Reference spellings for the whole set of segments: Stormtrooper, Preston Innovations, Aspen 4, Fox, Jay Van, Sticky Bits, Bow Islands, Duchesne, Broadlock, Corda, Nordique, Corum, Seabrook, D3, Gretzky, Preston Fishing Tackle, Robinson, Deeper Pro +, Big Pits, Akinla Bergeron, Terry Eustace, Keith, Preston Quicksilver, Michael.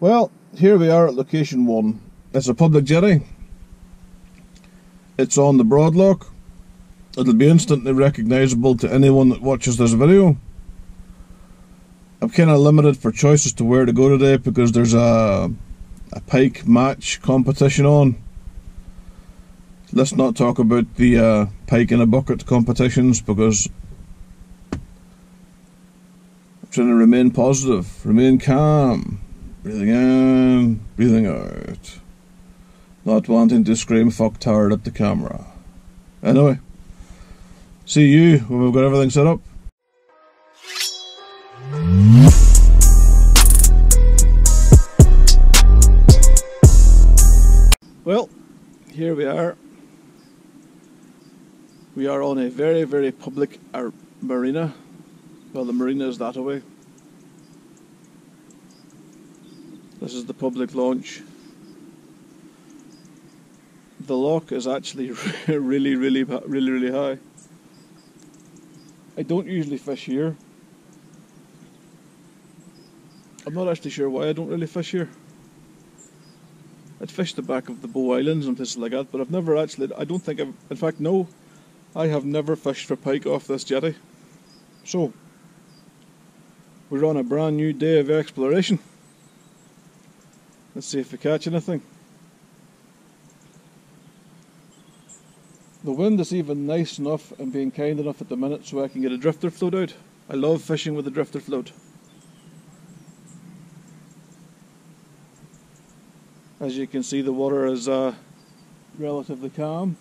Well, here we are at location one. It's a public jetty. It's on the Broadlock. It'll be instantly recognisable to anyone that watches this video. I'm kind of limited for choice as to where to go today because there's a pike match competition on. Let's not talk about the pike in a bucket competitions because I'm trying to remain positive, remain calm. Breathing in, breathing out. Not wanting to scream fucktard at the camera. Anyway, see you when we've got everything set up. Well, here we are. We are on a very, very public marina. Well, the marina is that away. This is the public launch. The lock is actually really high. I don't usually fish here. I'm not actually sure why I don't really fish here. I'd fished the back of the Bow Islands and places like that, but I've never actually, I don't think I've, in fact no, I have never fished for pike off this jetty. So, we're on a brand new day of exploration. Let's see if we catch anything. The wind is even nice enough and being kind enough at the minute so I can get a drifter float out. I love fishing with a drifter float. As you can see, the water is relatively calm.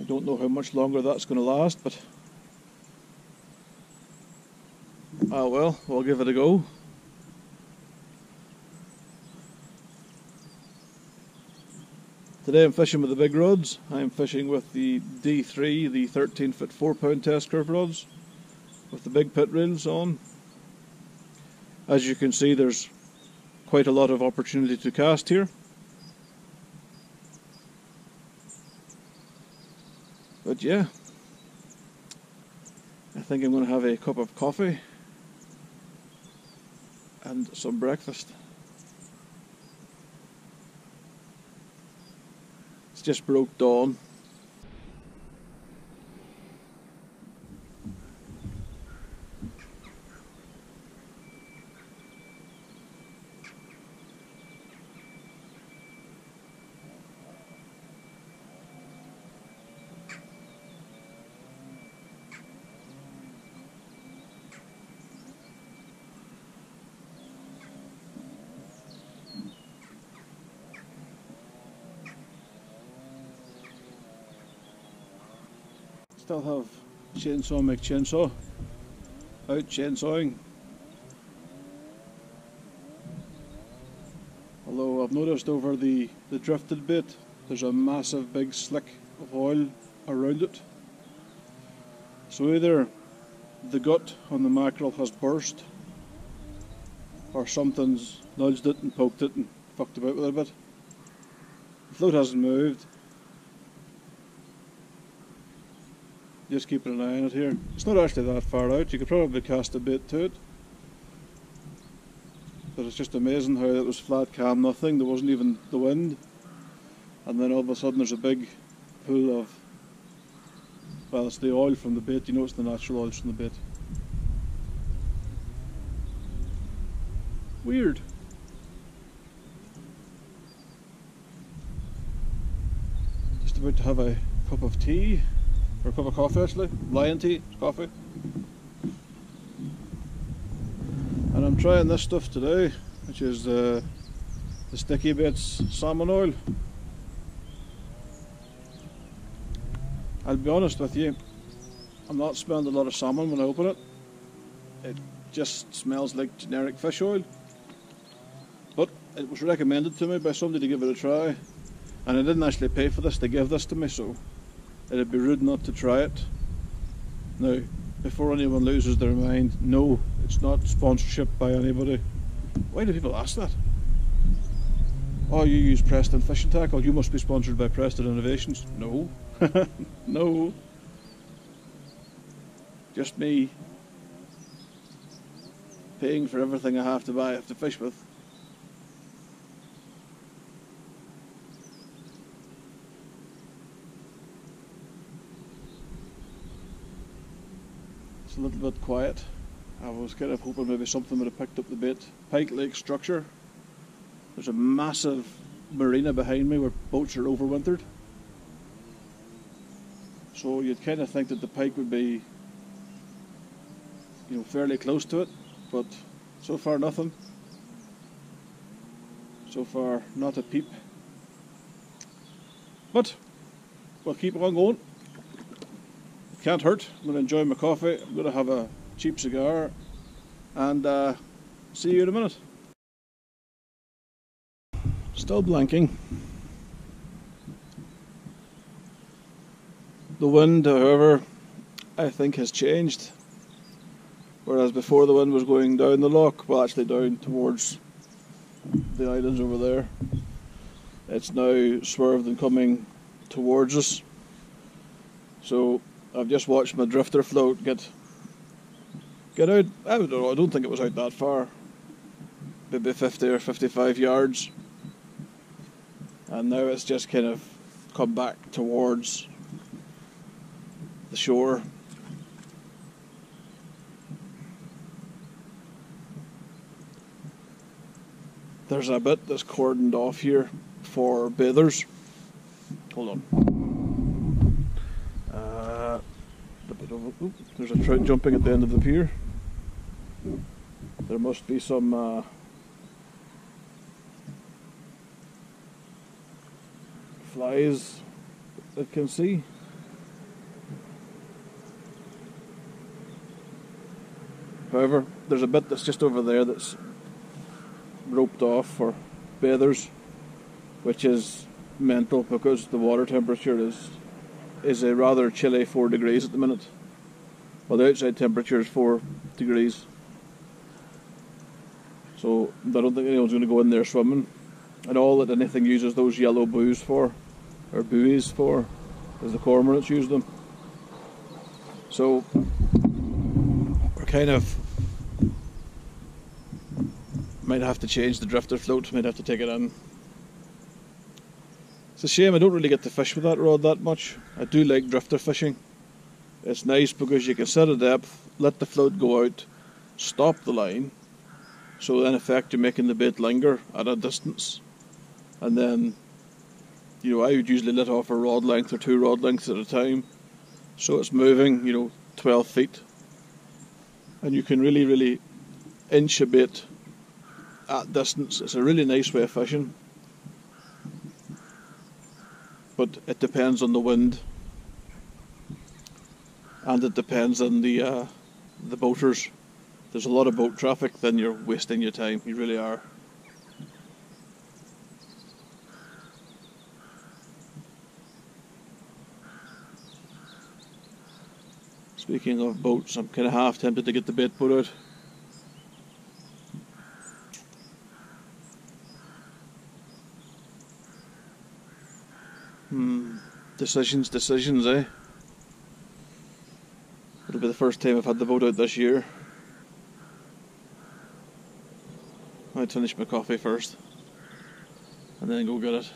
I don't know how much longer that's going to last, but ah well, we'll give it a go. Today I'm fishing with the big rods. I'm fishing with the D3, the 13-foot 4-pound test curve rods with the big pit reels on. As you can see, there's quite a lot of opportunity to cast here. But yeah, I think I'm going to have a cup of coffee and some breakfast. Just broke dawn. Still have chainsaw McChainsaw out chainsawing. Although I've noticed over the drifted bait there's a massive big slick of oil around it. So either the gut on the mackerel has burst or something's nudged it and poked it and fucked about with it a bit. The float hasn't moved. Just keeping an eye on it here. It's not actually that far out. You could probably cast a bait to it. But it's just amazing how it was flat, calm, nothing. There wasn't even the wind. And then all of a sudden there's a big pool of, well, it's the oil from the bait. You know, it's the natural oil from the bait. Weird. Just about to have a cup of tea. Or a cup of coffee actually, lion tea, it's coffee. And I'm trying this stuff today, which is the Sticky Bits salmon oil. I'll be honest with you, I'm not smelling a lot of salmon when I open it. It just smells like generic fish oil. But it was recommended to me by somebody to give it a try. And I didn't actually pay for this, they gave this to me, so it'd be rude not to try it. Now, before anyone loses their mind, no, it's not sponsorship by anybody. Why do people ask that? Oh, you use Preston Fishing Tackle, you must be sponsored by Preston Innovations. No. No. Just me paying for everything I have to buy, I have to fish with. It's a little bit quiet. I was kind of hoping maybe something would have picked up the bait. Pike Lake structure. There's a massive marina behind me where boats are overwintered. So you'd kind of think that the pike would be, you know, fairly close to it, but so far nothing. So far not a peep. But we'll keep on going. It can't hurt. I'm going to enjoy my coffee. I'm going to have a cheap cigar, and see you in a minute. Still blanking. The wind, however, I think has changed. Whereas before the wind was going down the loch, well, actually down towards the islands over there, it's now swerved and coming towards us. So I've just watched my drifter float get out. I don't know, I don't think it was out that far, maybe 50 or 55 yards, and now it's just kind of come back towards the shore. There's a bit that's cordoned off here for bathers. Hold on. There's a trout jumping at the end of the pier. There must be some flies that can see. However, there's a bit that's just over there that's roped off for bathers, which is mental because the water temperature is a rather chilly 4 degrees at the minute. Well, the outside temperature is 4 degrees, so I don't think anyone's going to go in there swimming. And all that anything uses those yellow buoys for, or buoys for, is the cormorants use them. So we're kind of might have to change the drifter float, might have to take it in. It's a shame I don't really get to fish with that rod that much. I do like drifter fishing. It's nice because you can set a depth, let the float go out, stop the line, so in effect you're making the bait linger at a distance. And then, you know, I would usually let off a rod length or 2 rod lengths at a time, so it's moving, you know, 12 feet. And you can really, really inch a bait at distance. It's a really nice way of fishing, but it depends on the wind, and it depends on the boaters. There's a lot of boat traffic, then you're wasting your time, you really are. Speaking of boats, I'm kind of half tempted to get the bait put out. Decisions, decisions, eh? It'll be the first time I've had the boat out this year. I'd finish my coffee first, and then go get it.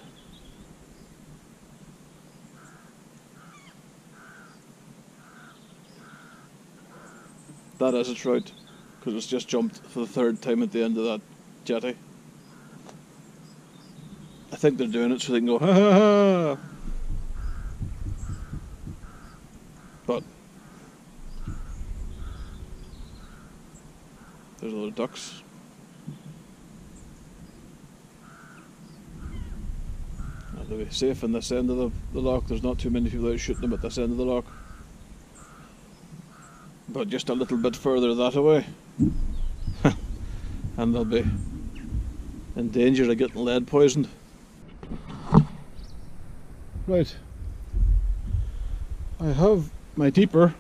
That is a trout, because it's just jumped for the 3rd time at the end of that jetty. I think they're doing it so they can go, ha ha ha! But there's a lot of ducks. They'll be safe in this end of the lock. There's not too many people out shooting them at this end of the lock. But just a little bit further that away, and they'll be in danger of getting lead poisoned. Right. I have my deeper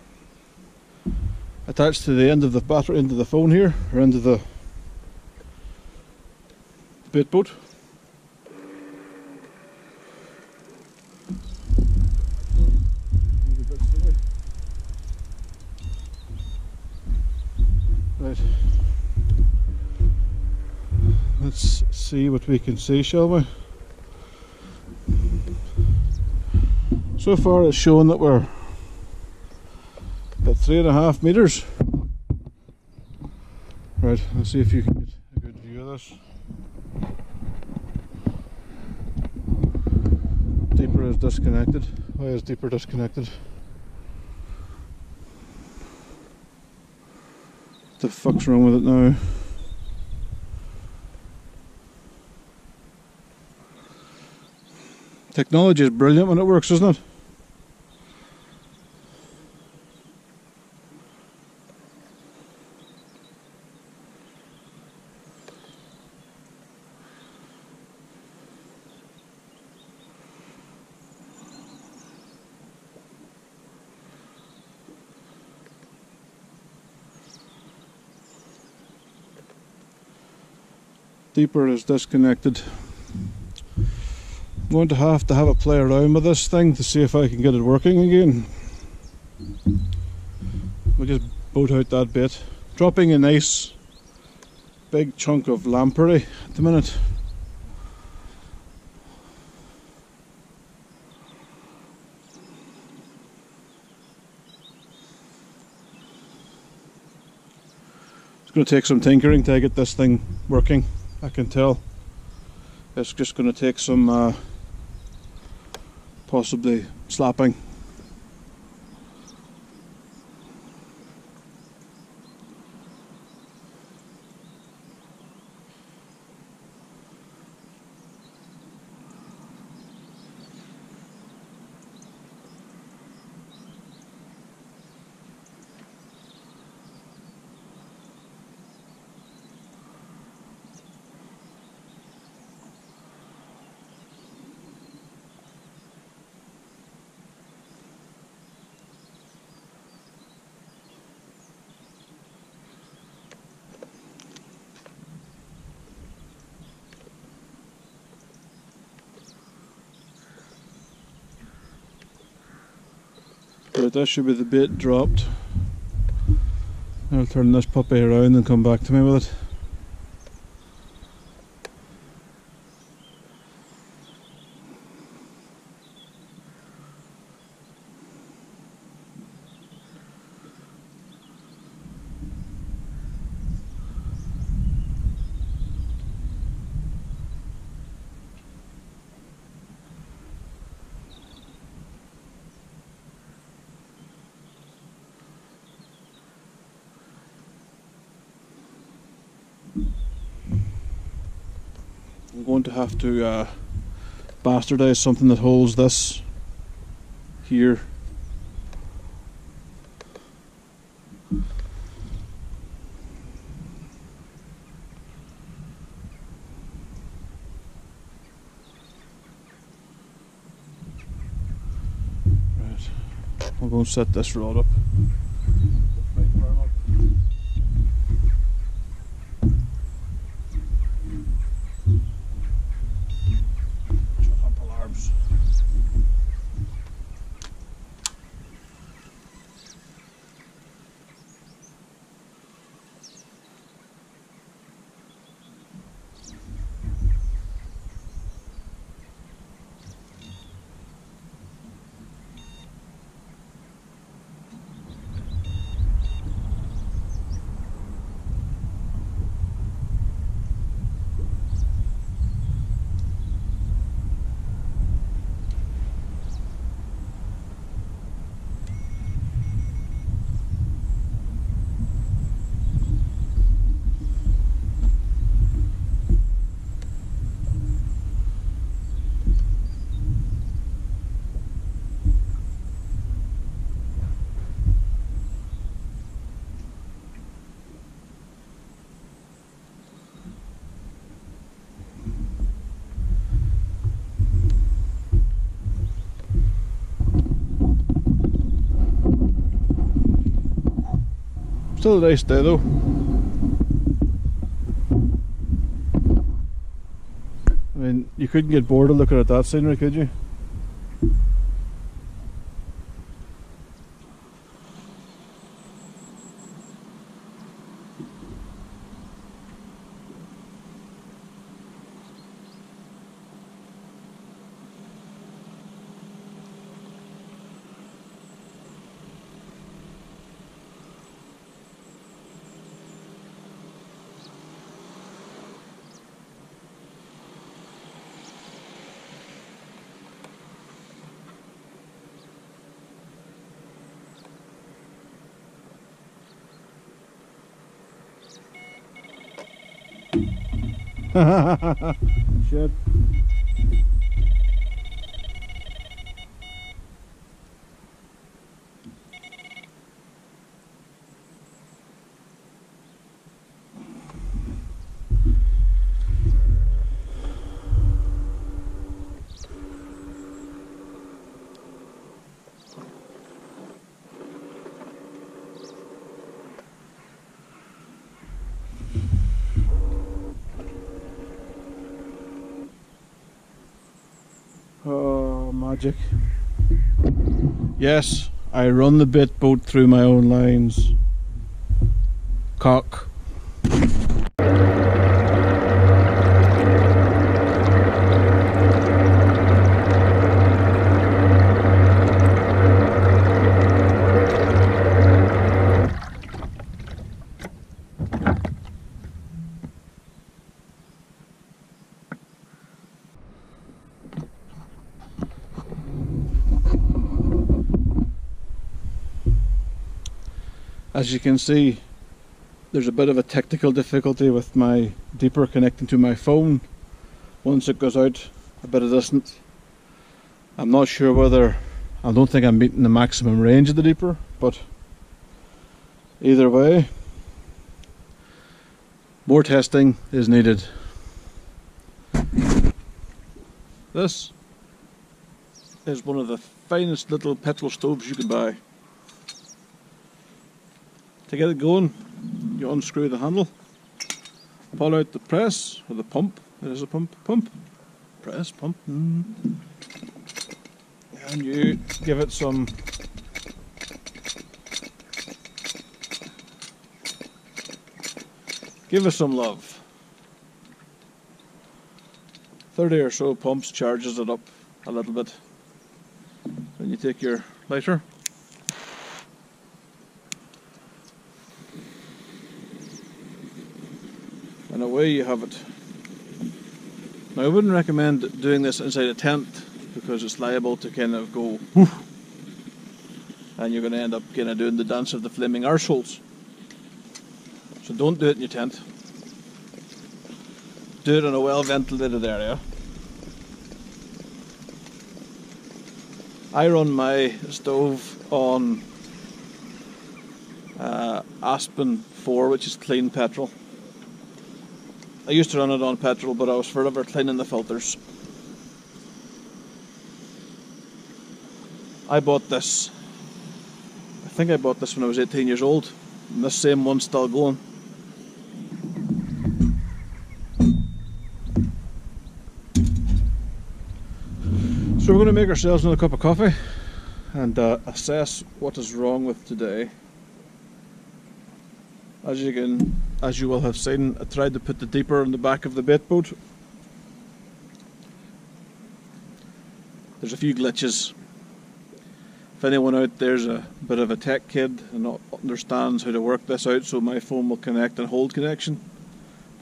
attached to the end of the battery into the phone here, or into the bait boat. Right, let's see what we can see, shall we? So far it's shown that we're 3.5 meters. Right, let's see if you can get a good view of this. Deeper is disconnected. Why is Deeper disconnected? What the fuck's wrong with it now? Technology is brilliant when it works, isn't it? Deeper is disconnected. I'm going to have a play around with this thing to see if I can get it working again. We'll just boat out that bit. Dropping a nice big chunk of lamprey at the minute. It's going to take some tinkering to get this thing working. I can tell it's just going to take some possibly slapping. Right, that should be the bait dropped. I'll turn this puppy around and come back to me with it. I'm going to have to bastardize something that holds this here. Right, I'm going to set this rod up. Still a nice day though. I mean, you couldn't get bored of looking at that scenery, could you? Should. Magic. Yes, I run the bit boat through my own lines. Cock. As you can see, there's a bit of a technical difficulty with my Deeper connecting to my phone once it goes out a bit of distance. I'm not sure whether, I don't think I'm meeting the maximum range of the Deeper, but either way, more testing is needed. This is one of the finest little petrol stoves you can buy. To get it going, you unscrew the handle, pull out the press, or the pump, there's a pump, press, pump, and you give it some love. 30 or so pumps charges it up a little bit. Then you take your lighter, and away you have it. Now, I wouldn't recommend doing this inside a tent because it's liable to kind of go woof, and you're going to end up kind of doing the dance of the flaming arseholes. So don't do it in your tent. Do it in a well ventilated area. I run my stove on Aspen 4, which is clean petrol. I used to run it on petrol, but I was forever cleaning the filters. I bought this. I think I bought this when I was 18 years old, and this same one's still going. So we're going to make ourselves another cup of coffee and assess what is wrong with today. As you will have seen, I tried to put the Deeper on the back of the bait boat. There's a few glitches. If anyone out there's a bit of a tech kid and not understands how to work this out so my phone will connect and hold connection,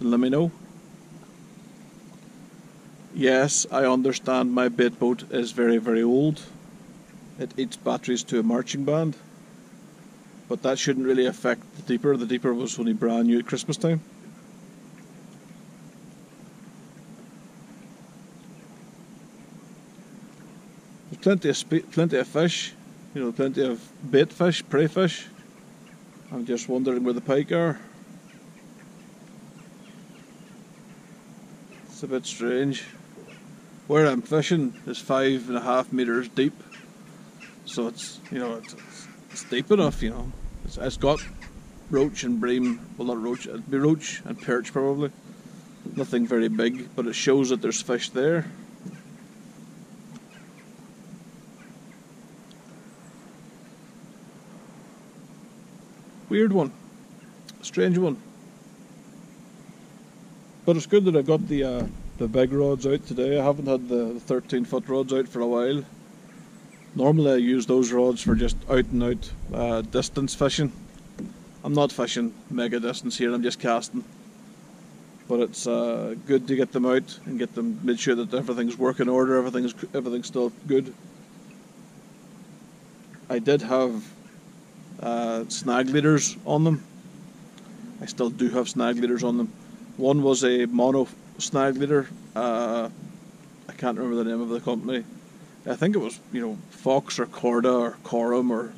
then let me know. Yes, I understand my bait boat is very, very old. It eats batteries to a marching band. But that shouldn't really affect the Deeper. The Deeper was only brand new at Christmas time. There's plenty of fish, you know, plenty of bait fish, prey fish. I'm just wondering where the pike are. It's a bit strange. Where I'm fishing is 5.5 meters deep, so it's, you know, it's deep enough, you know. It's got roach and bream, well not roach, it'd be roach and perch probably. Nothing very big, but it shows that there's fish there. Weird one, strange one. But it's good that I got the big rods out today. I haven't had the 13-foot rods out for a while. Normally I use those rods for just out and out distance fishing. I'm not fishing mega distance here, I'm just casting. But it's good to get them out and get them, make sure that everything's working order, everything's still good. I did have snag leaders on them. I still do have snag leaders on them. One was a mono snag leader. I can't remember the name of the company. I think it was, you know, Fox or Corda or Corum, or,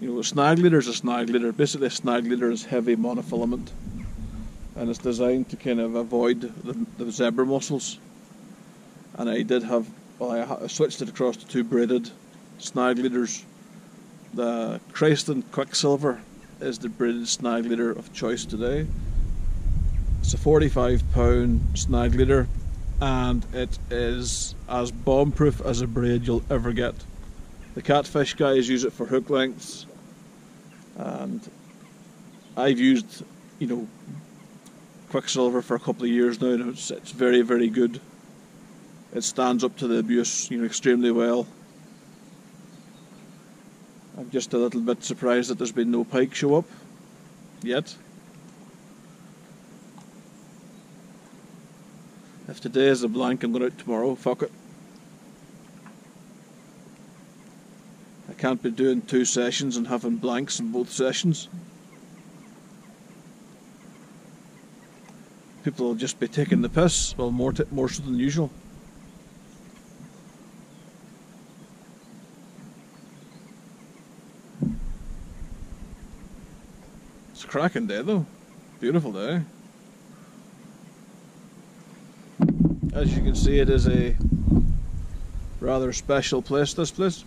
you know, a snag leader is a snag leader. Basically, a snag leader is heavy monofilament, and it's designed to kind of avoid the zebra mussels. And I did have, well, I switched it across to two braided snag leaders. The Preston Quicksilver is the braided snag leader of choice today. It's a 45-pound snag leader, and it is as bomb-proof as a braid you'll ever get. The catfish guys use it for hook lengths, and I've used, you know, Quicksilver for a couple of years now, and it's very, very good. It stands up to the abuse, you know, extremely well. I'm just a little bit surprised that there's been no pike show up yet. If today is a blank, I'm going out tomorrow, fuck it. I can't be doing two sessions and having blanks in both sessions. People will just be taking the piss, well, more so than usual. It's a cracking day though, beautiful day. As you can see, it is a rather special place, this place.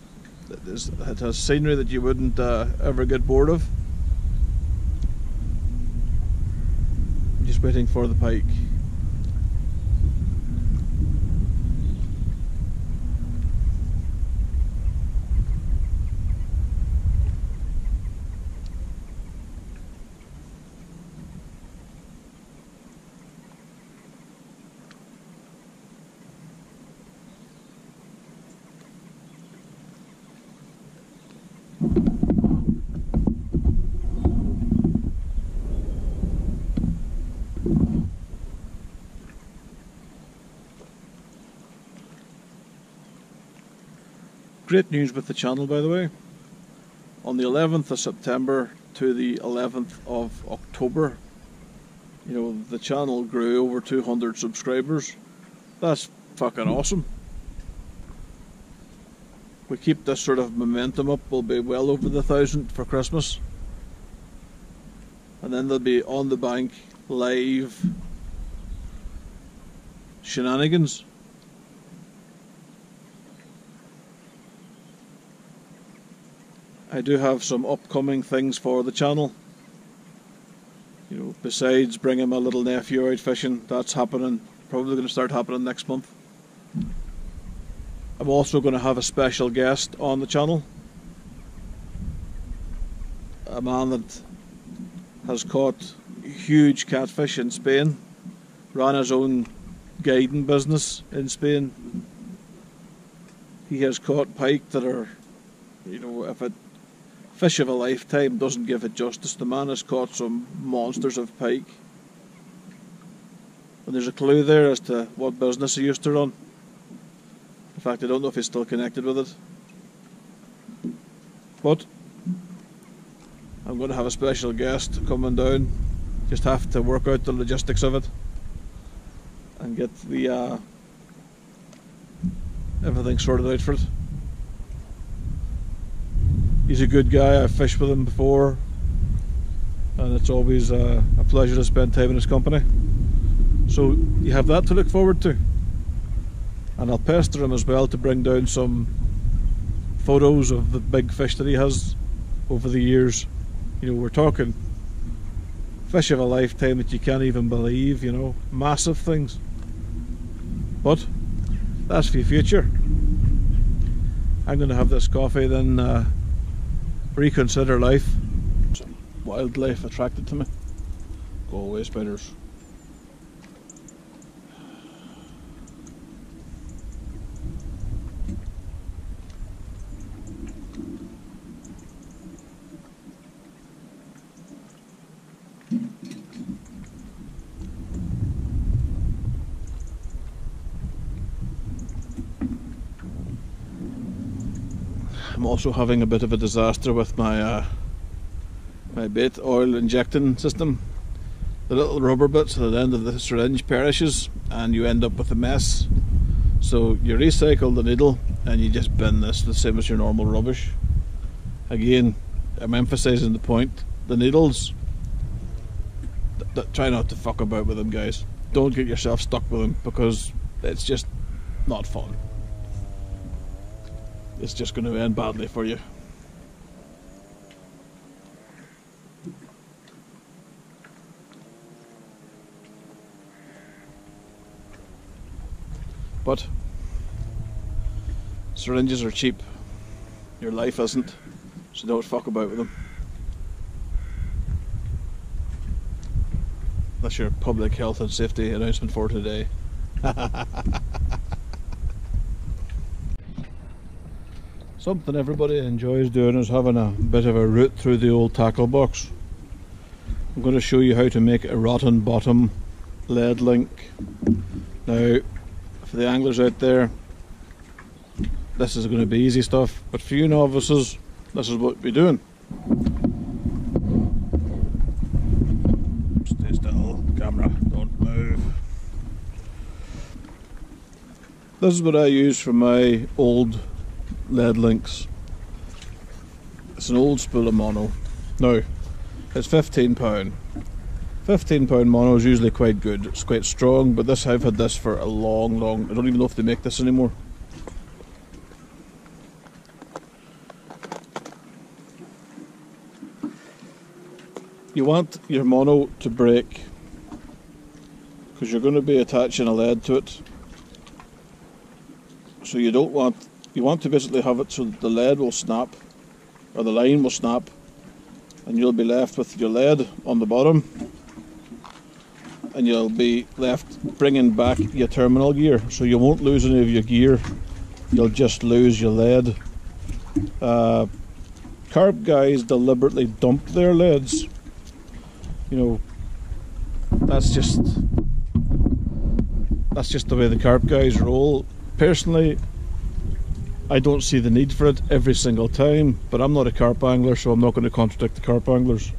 It has scenery that you wouldn't ever get bored of. I'm just waiting for the pike. Great news with the channel, by the way. On the 11th of September to the 11th of October, you know, the channel grew over 200 subscribers. That's fucking awesome. We keep this sort of momentum up, we'll be well over the 1,000 for Christmas. And then there'll be On the Bank live shenanigans. I do have some upcoming things for the channel. You know, besides bringing my little nephew out fishing, that's happening. Probably going to start happening next month. I'm also going to have a special guest on the channel. A man that has caught huge catfish in Spain, ran his own guiding business in Spain. He has caught pike that are, you know, if it fish of a lifetime doesn't give it justice. The man has caught some monsters of pike, and there's a clue there as to what business he used to run. In fact, I don't know if he's still connected with it. But I'm going to have a special guest coming down. Just have to work out the logistics of it and get the everything sorted out for it. He's a good guy, I've fished with him before, and it's always a pleasure to spend time in his company. So you have that to look forward to. And I'll pester him as well to bring down some photos of the big fish that he has over the years. You know, we're talking fish of a lifetime that you can't even believe, you know, massive things. But that's for your future. I'm going to have this coffee, then reconsider life. Wildlife attracted to me. Go away, spiders. I'm also having a bit of a disaster with my bait oil injecting system. the little rubber bits at the end of the syringe perishes and you end up with a mess. So you recycle the needle and you just bin this the same as your normal rubbish. Again, I'm emphasising the point, the needles, try not to fuck about with them, guys. Don't get yourself stuck with them because it's just not fun. It's just going to end badly for you. But syringes are cheap, your life isn't, so don't fuck about with them. That's your public health and safety announcement for today. Something everybody enjoys doing is having a bit of a route through the old tackle box. I'm going to show you how to make a rotten bottom lead link. Now, for the anglers out there, this is going to be easy stuff, but for you novices, this is what we're doing. Stay still, camera, don't move. This is what I use for my old lead links. It's an old spool of mono. Now, it's £15. £15 mono is usually quite good, it's quite strong, but this, I've had this for a long, I don't even know if they make this anymore. You want your mono to break, because you're going to be attaching a lead to it. So you don't want, you want to basically have it so that the lead will snap, or the line will snap, and you'll be left with your lead on the bottom. And you'll be left bringing back your terminal gear, so you won't lose any of your gear, you'll just lose your lead. Carp guys deliberately dump their leads, you know, that's just the way the carp guys roll. Personally, I don't see the need for it every single time, but I'm not a carp angler, so I'm not going to contradict the carp anglers.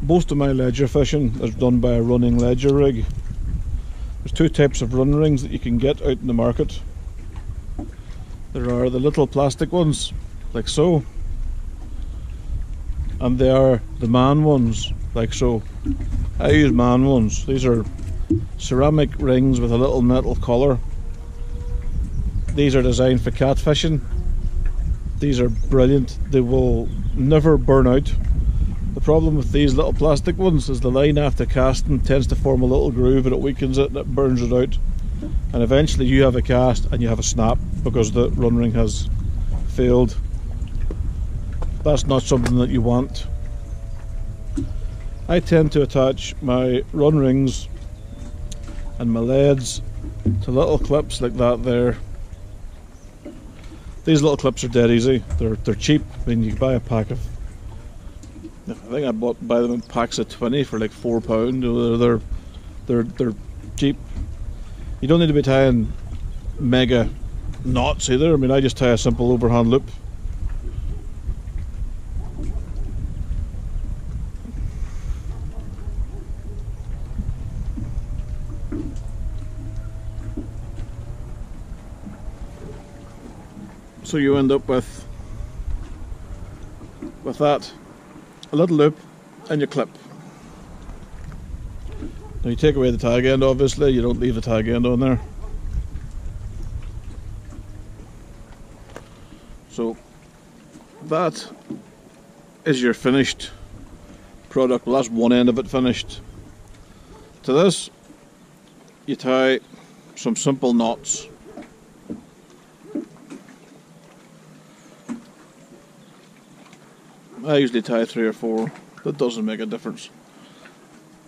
Most of my ledger fishing is done by a running ledger rig. There's two types of run rings that you can get out in the market. There are the little plastic ones, like so, and there are the man ones, like so. I use man ones. These are ceramic rings with a little metal collar. These are designed for cat fishing. These are brilliant. They will never burn out. The problem with these little plastic ones is the line after casting tends to form a little groove and it weakens it and it burns it out, and eventually you have a cast and you have a snap because the run ring has failed. That's not something that you want. I tend to attach my run rings and my leads to little clips like that there. These little clips are dead easy, they're cheap. I mean, you buy a pack of, I think I buy them in packs of 20 for like £4. They're cheap. You don't need to be tying mega knots either. I mean, I just tie a simple overhand loop. So you end up with that. A little loop and your clip. Now you take away the tag end, obviously, you don't leave the tag end on there. So that is your finished product. Well, that's one end of it finished. To this, you tie some simple knots. I usually tie 3 or 4, that doesn't make a difference.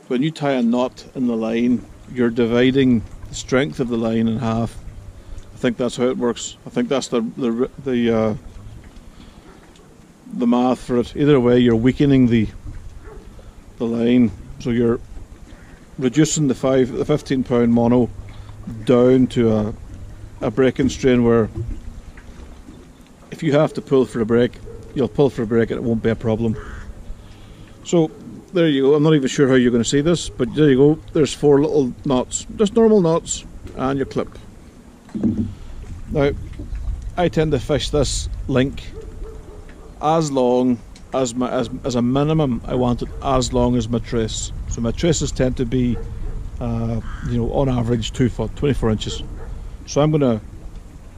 When you tie a knot in the line, you're dividing the strength of the line in half. I think that's how it works. I think that's the math for it. Either way, you're weakening the line, so you're reducing the 15-pound mono down to a breaking strain where if you have to pull for a break, you'll pull for a break and it won't be a problem. So there you go. I'm not even sure how you're going to see this, but there you go. There's four little knots, just normal knots, and your clip. Now, I tend to fish this link as long as my as a minimum. I want it as long as my trace. So my traces tend to be, you know, on average 2 foot, 24 inches. So I'm going to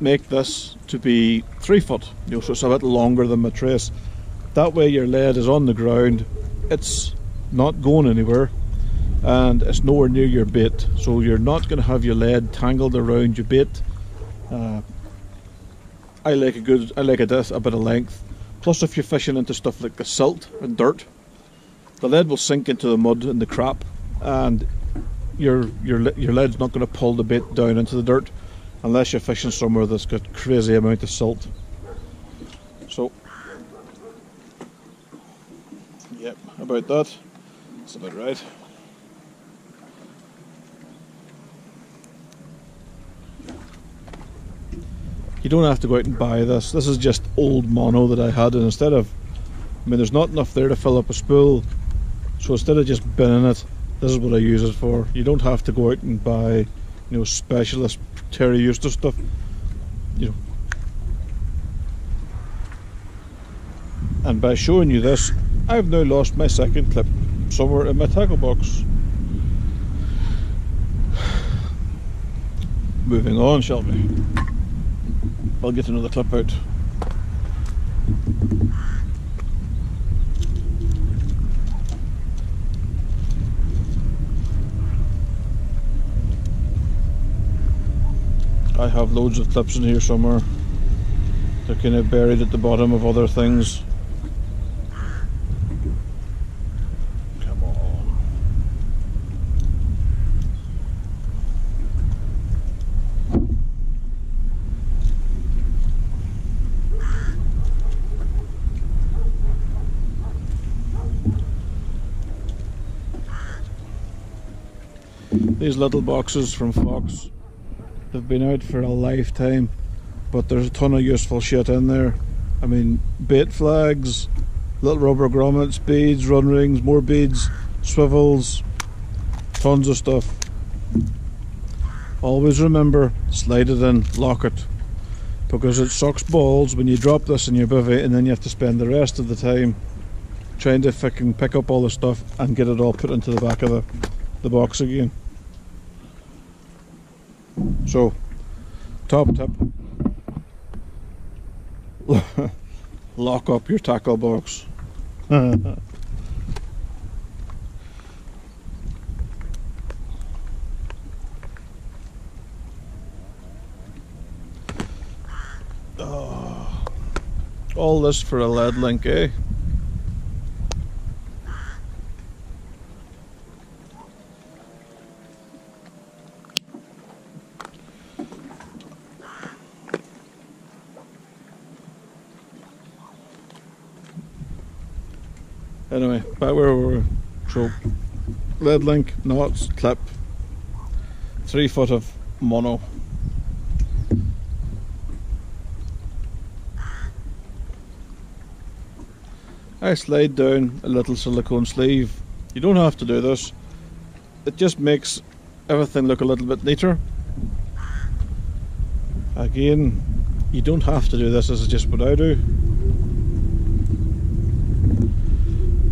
make this to be 3 foot. You know, so it's a bit longer than my trace. That way your lead is on the ground, it's not going anywhere, and it's nowhere near your bait, so you're not going to have your lead tangled around your bait. I like a bit of length. Plus, if you're fishing into stuff like the silt and dirt, the lead will sink into the mud and the crap, and your lead's not going to pull the bait down into the dirt unless you're fishing somewhere that's got crazy amount of silt. So yep, about that. That's about right. You don't have to go out and buy this. This is just old mono that I had, and instead of, I mean, there's not enough there to fill up a spool, so instead of just binning it, this is what I use it for. You don't have to go out and buy, you know, specialist Terry Eustace stuff, you know. And by showing you this, I've now lost my second clip somewhere in my tackle box. Moving on, shall we? I'll get another clip out. I have loads of clips in here somewhere. They're kind of buried at the bottom of other things. These little boxes from Fox, they've been out for a lifetime, but there's a ton of useful shit in there. I mean, bait flags, little rubber grommets, beads, run rings, more beads, swivels, tons of stuff. Always remember, slide it in, lock it, because it sucks balls when you drop this in your bivvy and then you have to spend the rest of the time trying to fucking pick up all the stuff and get it all put into the back of the box again. So, top tip, lock up your tackle box. Oh, all this for a lead link, eh? Anyway, back where we were. So, lead link, knots, clip, 3 foot of mono. I slide down a little silicone sleeve. You don't have to do this, it just makes everything look a little bit neater. Again, you don't have to do this, this is just what I do.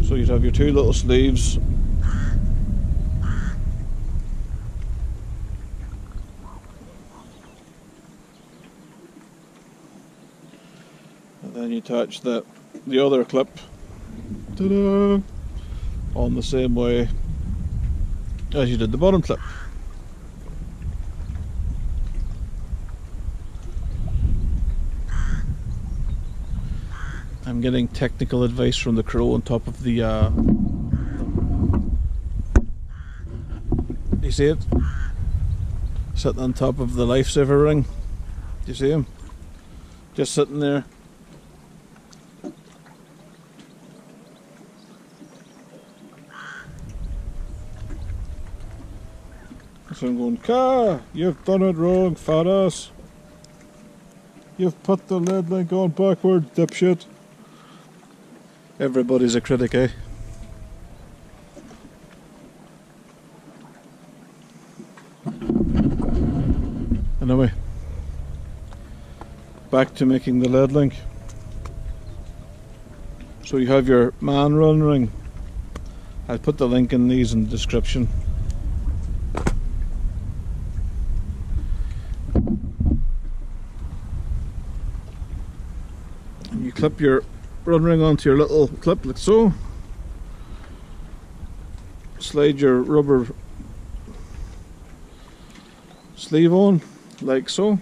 So you'd have your two little sleeves. And then you attach the other clip. Ta-da! On the same way as you did the bottom clip. I'm getting technical advice from the crow on top of the do you see it? Sitting on top of the lifesaver ring. Do you see him? Just sitting there. So I'm going, "Car, you've done it wrong, fat ass. You've put the lead link on backward, dipshit." Everybody's a critic, eh? anyway. Back to making the lead link. So you have your man run ring. I'll put the link in these in the description. And you clip your run ring onto your little clip like so. Slide your rubber sleeve on like so,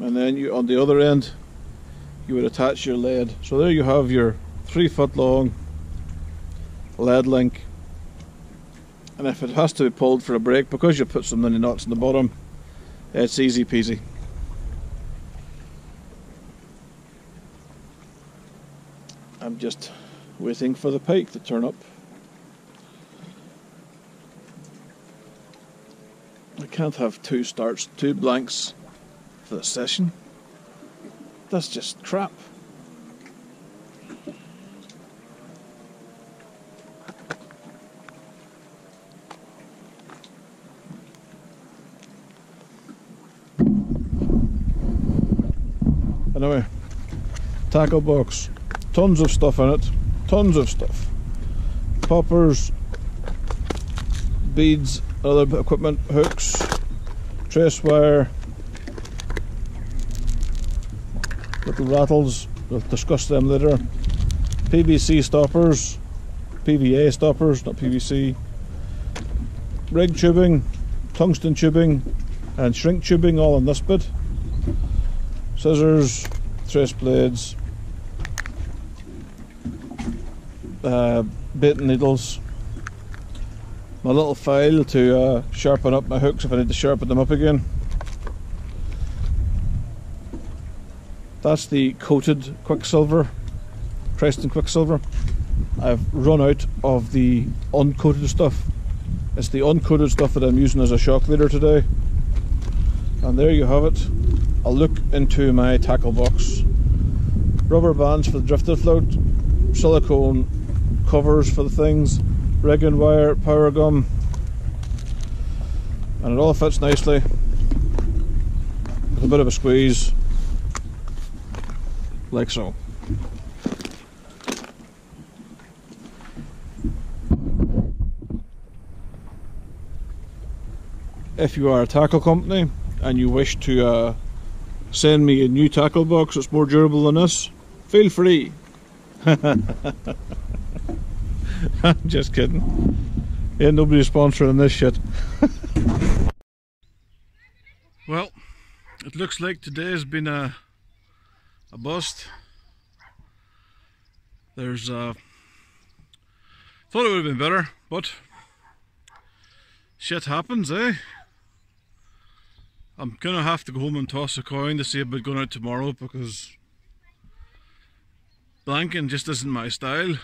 and then you, on the other end, you would attach your lead. So there you have your 3 foot long lead link, and if it has to be pulled for a break because you put so many knots in the bottom, it's easy peasy. I'm just waiting for the pike to turn up. I can't have two starts, two blanks for the session. That's just crap. Anyway, tackle box, tons of stuff in it. Tons of stuff. Poppers, beads, other equipment, hooks, trace wire, little rattles, we'll discuss them later. PVC stoppers, PVA stoppers, not PVC. Rig tubing, tungsten tubing, and shrink tubing, all in this bit. Scissors, trace blades, bait and needles, my little file to sharpen up my hooks if I need to sharpen them up again. That's the coated Quicksilver, Preston Quicksilver. I've run out of the uncoated stuff. It's the uncoated stuff that I'm using as a shock leader today. And there you have it, a look into my tackle box. Rubber bands for the drifted float, silicone covers for the things, rigging wire, power gum, and it all fits nicely with a bit of a squeeze, like so. If you are a tackle company and you wish to send me a new tackle box that's more durable than this, feel free. I'm just kidding. Ain't nobody sponsoring this shit. Well, it looks like today's been a bust. There's thought it would have been better, but shit happens, eh? I'm gonna have to go home and toss a coin to see about going out tomorrow, because blanking just isn't my style.